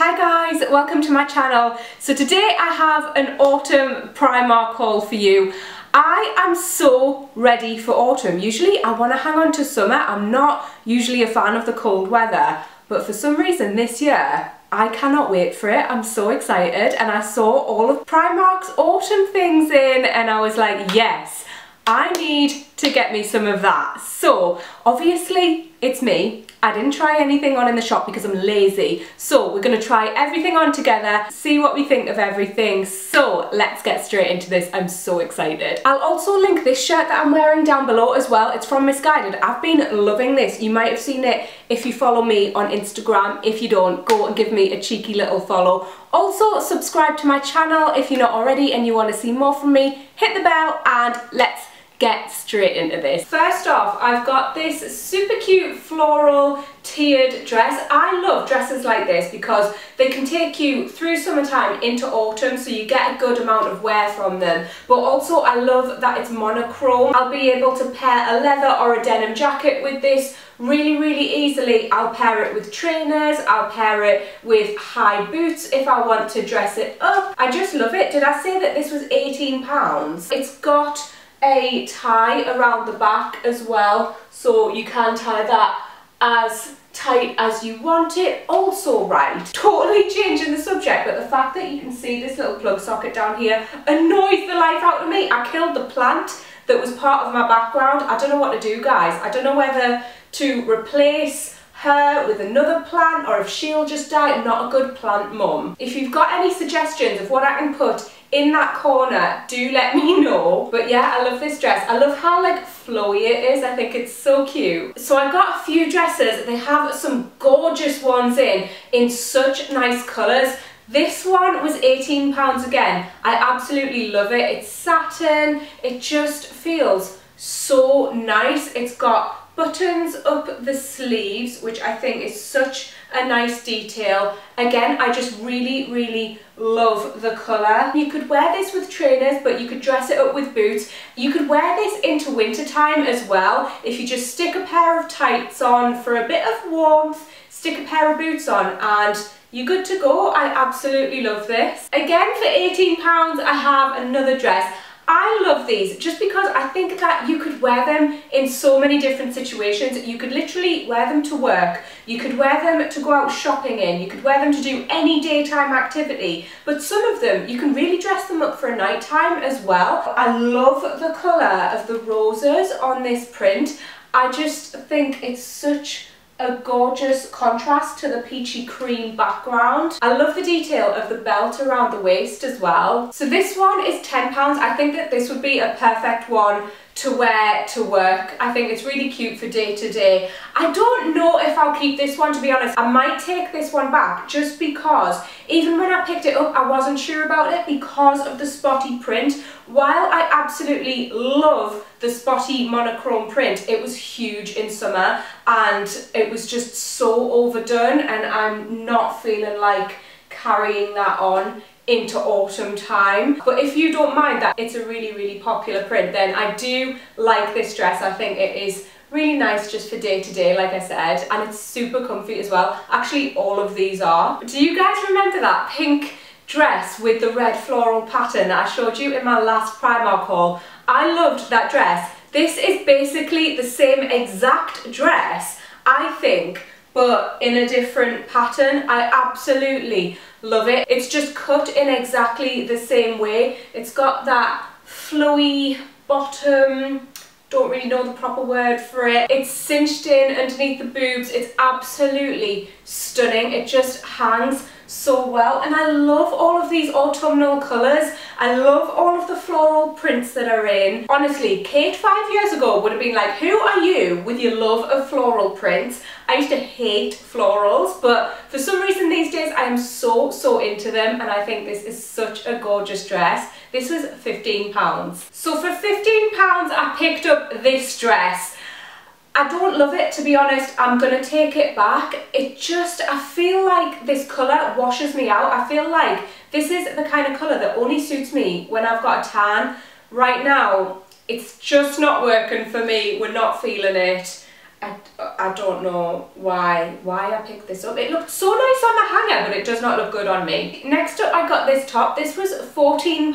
Hi guys, welcome to my channel. So today I have an autumn Primark haul for you. I am so ready for autumn. Usually I want to hang on to summer. I'm not usually a fan of the cold weather, but for some reason this year I cannot wait for it. I'm so excited, and I saw all of Primark's autumn things in and I was like, yes, I need to get me some of that. So obviously it's me. I didn't try anything on in the shop because I'm lazy. So we're going to try everything on together, see what we think of everything. So let's get straight into this. I'm so excited. I'll also link this shirt that I'm wearing down below as well. It's from Missguided. I've been loving this. You might have seen it if you follow me on Instagram. If you don't, go and give me a cheeky little follow. Also subscribe to my channel if you're not already and you want to see more from me. Hit the bell and let's get straight into this. First off, I've got this super cute floral tiered dress. I love dresses like this because they can take you through summertime into autumn, so you get a good amount of wear from them. But also I love that it's monochrome. I'll be able to pair a leather or a denim jacket with this really easily. I'll pair it with trainers, I'll pair it with high boots if I want to dress it up. I just love it. Did I say that this was £18? It's got a tie around the back as well, so you can tie that as tight as you want it. Also, right, totally changing the subject, but the fact that you can see this little plug socket down here annoys the life out of me. I killed the plant that was part of my background. I don't know what to do, guys. I don't know whether to replace her with another plant or if she'll just die. I'm not a good plant mum. If you've got any suggestions of what I can put in that corner, do let me know. But yeah, I love this dress. I love how like flowy it is. I think it's so cute. So I got a few dresses. They have some gorgeous ones in such nice colours. This one was £18 again. I absolutely love it. It's satin. It just feels so nice. It's got buttons up the sleeves, which I think is such a nice detail. Again, I just really love the colour. You could wear this with trainers, but you could dress it up with boots. You could wear this into winter time as well. If you just stick a pair of tights on for a bit of warmth, stick a pair of boots on, and you're good to go. I absolutely love this. Again, for £18, I have another dress. I love these just because I think that you could wear them in so many different situations. You could literally wear them to work, you could wear them to go out shopping in, you could wear them to do any daytime activity, but some of them you can really dress them up for a nighttime as well. I love the colour of the roses on this print. I just think it's such a gorgeous contrast to the peachy cream background. I love the detail of the belt around the waist as well. So this one is £10. I think that this would be a perfect one to wear to work. I think it's really cute for day to day. I don't know if I'll keep this one, to be honest. I might take this one back just because even when I picked it up, I wasn't sure about it because of the spotty print. While I absolutely love the spotty monochrome print, it was huge in summer and it was just so overdone, and I'm not feeling like carrying that on into autumn time. But if you don't mind that it's a really popular print, then I do like this dress. I think it is really nice just for day to day, like I said, and it's super comfy as well. Actually, all of these are. Do you guys remember that pink dress with the red floral pattern that I showed you in my last Primark haul? I loved that dress. This is basically the same exact dress, I think, but in a different pattern. I absolutely love it. It's just cut in exactly the same way. It's got that flowy bottom, don't really know the proper word for it. It's cinched in underneath the boobs. It's absolutely stunning. It just hangs so well, and I love all of these autumnal colours. I love all of the floral prints that are in. Honestly, Kate 5 years ago would have been like, who are you with your love of floral prints? I used to hate florals, but for some reason these days I am so into them, and I think this is such a gorgeous dress. This was £15. So for £15 I picked up this dress. I don't love it, to be honest. I'm gonna take it back. It just, I feel like this colour washes me out. I feel like this is the kind of colour that only suits me when I've got a tan. Right now, it's just not working for me. We're not feeling it. I don't know why I picked this up. It looked so nice on the hanger, but it does not look good on me. Next up, I got this top. This was £14, and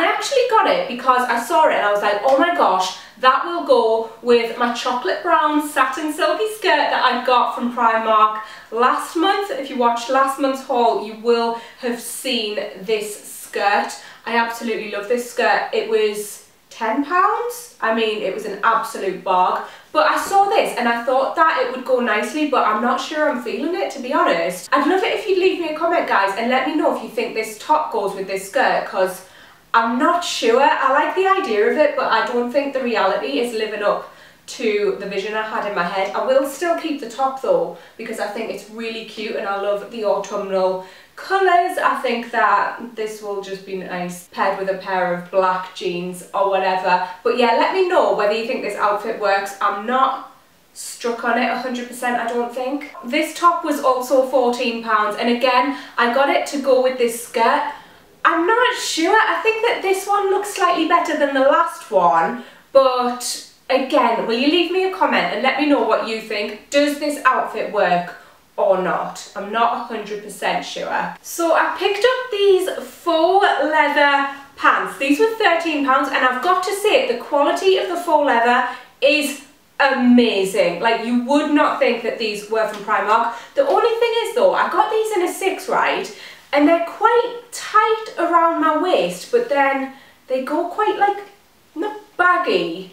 I actually got it because I saw it and I was like, oh my gosh, that will go with my chocolate brown satin silky skirt that I got from Primark last month. If you watched last month's haul, you will have seen this skirt. I absolutely love this skirt. It was £10. I mean, it was an absolute bargain. But I saw this and I thought that it would go nicely, but I'm not sure I'm feeling it, to be honest. I'd love it if you'd leave me a comment, guys, and let me know if you think this top goes with this skirt, because I'm not sure. I like the idea of it, but I don't think the reality is living up to the vision I had in my head. I will still keep the top though, because I think it's really cute and I love the autumnal colours. I think that this will just be nice paired with a pair of black jeans or whatever. But yeah, let me know whether you think this outfit works. I'm not struck on it 100%, I don't think. This top was also £14, and again, I got it to go with this skirt. I'm not sure. I think that this one looks slightly better than the last one, but again, will you leave me a comment and let me know what you think? Does this outfit work or not? I'm not 100% sure. So I picked up these faux leather pants. These were £13, and I've got to say, the quality of the faux leather is amazing. Like, you would not think that these were from Primark. The only thing is though, I got these in a 6, right? And they're quite tight around my waist, but then they go quite, like, not baggy,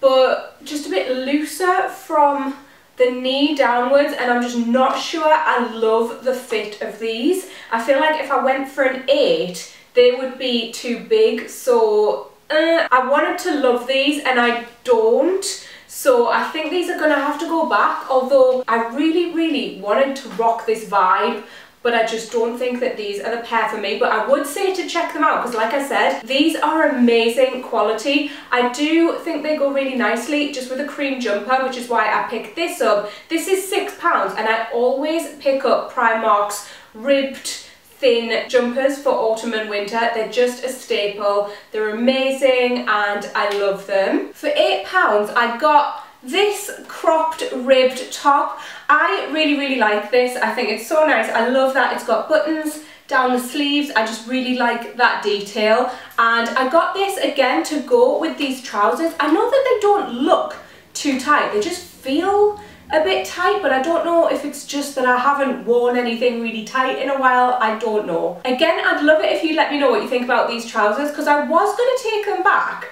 but just a bit looser from the knee downwards, and I'm just not sure I love the fit of these. I feel like if I went for an 8, they would be too big, so I wanted to love these and I don't. So I think these are gonna have to go back, although I really, really wanted to rock this vibe, but I just don't think that these are the pair for me. But I would say to check them out, because like I said, these are amazing quality. I do think they go really nicely just with a cream jumper, which is why I picked this up. This is £6, and I always pick up Primark's ribbed thin jumpers for autumn and winter. They're just a staple. They're amazing and I love them. For £8, I got this cropped ribbed top. I really, really like this. I think it's so nice. I love that it's got buttons down the sleeves. I just really like that detail. And I got this again to go with these trousers. I know that they don't look too tight. They just feel a bit tight, but I don't know if it's just that I haven't worn anything really tight in a while. I don't know. Again, I'd love it if you let me know what you think about these trousers, because I was going to take them back,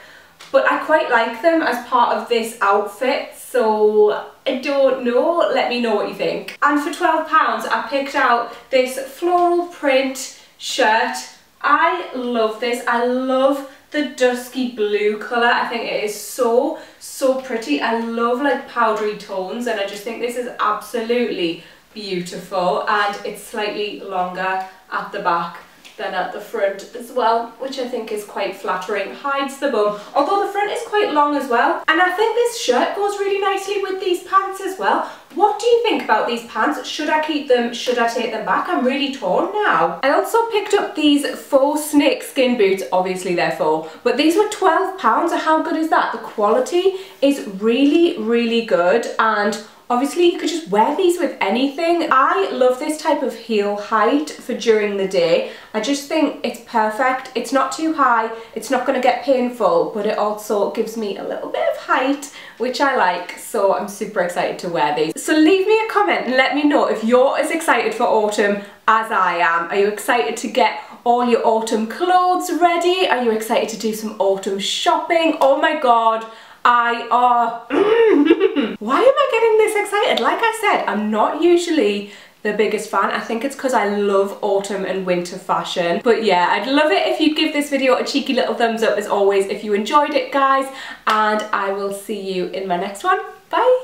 but I quite like them as part of this outfit, so I don't know. Let me know what you think. And for £12, I picked out this floral print shirt. I love this. I love the dusky blue colour. I think it is so, so pretty. I love, like, powdery tones, and I just think this is absolutely beautiful. And it's slightly longer at the back than at the front as well, which I think is quite flattering. Hides the bum, although the front is quite long as well. And I think this shirt goes really nicely with these pants as well. What do you think about these pants? Should I keep them? Should I take them back? I'm really torn now. I also picked up these faux snake skin boots. Obviously they're faux, but these were £12. How good is that? The quality is really, really good, and obviously you could just wear these with anything. I love this type of heel height for during the day. I just think it's perfect. It's not too high, it's not going to get painful, but it also gives me a little bit of height, which I like, so I'm super excited to wear these. So leave me a comment and let me know if you're as excited for autumn as I am. Are you excited to get all your autumn clothes ready? Are you excited to do some autumn shopping? Oh my god, I are why am I getting this excited? Like I said, I'm not usually the biggest fan. I think it's because I love autumn and winter fashion. But yeah, I'd love it if you'd give this video a cheeky little thumbs up as always if you enjoyed it, guys, and I will see you in my next one. Bye!